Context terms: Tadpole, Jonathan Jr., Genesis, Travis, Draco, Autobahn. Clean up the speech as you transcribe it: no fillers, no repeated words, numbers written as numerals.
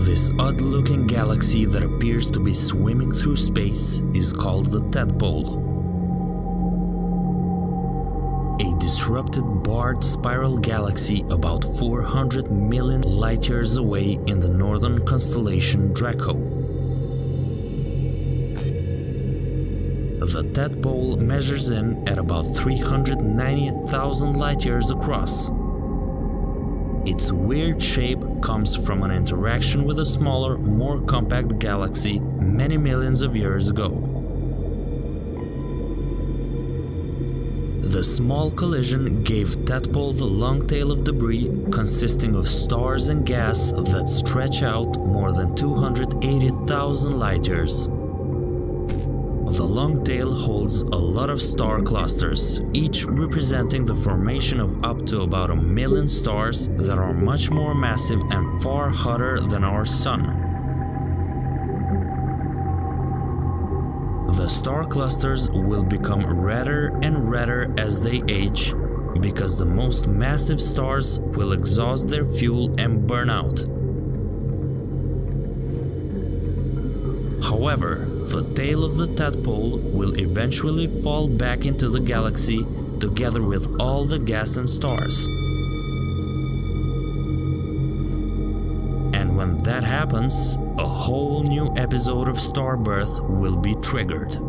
This odd-looking galaxy that appears to be swimming through space is called the Tadpole. A disrupted barred spiral galaxy about 400 million light-years away in the northern constellation Draco. The Tadpole measures in at about 390,000 light-years across. Its weird shape comes from an interaction with a smaller, more compact galaxy many millions of years ago. The small collision gave Tadpole the long tail of debris consisting of stars and gas that stretch out more than 280,000 light-years. The long tail holds a lot of star clusters, each representing the formation of up to about 1 million stars that are much more massive and far hotter than our Sun. The star clusters will become redder and redder as they age, because the most massive stars will exhaust their fuel and burn out. However, the tail of the Tadpole will eventually fall back into the galaxy together with all the gas and stars. And when that happens, a whole new episode of star birth will be triggered.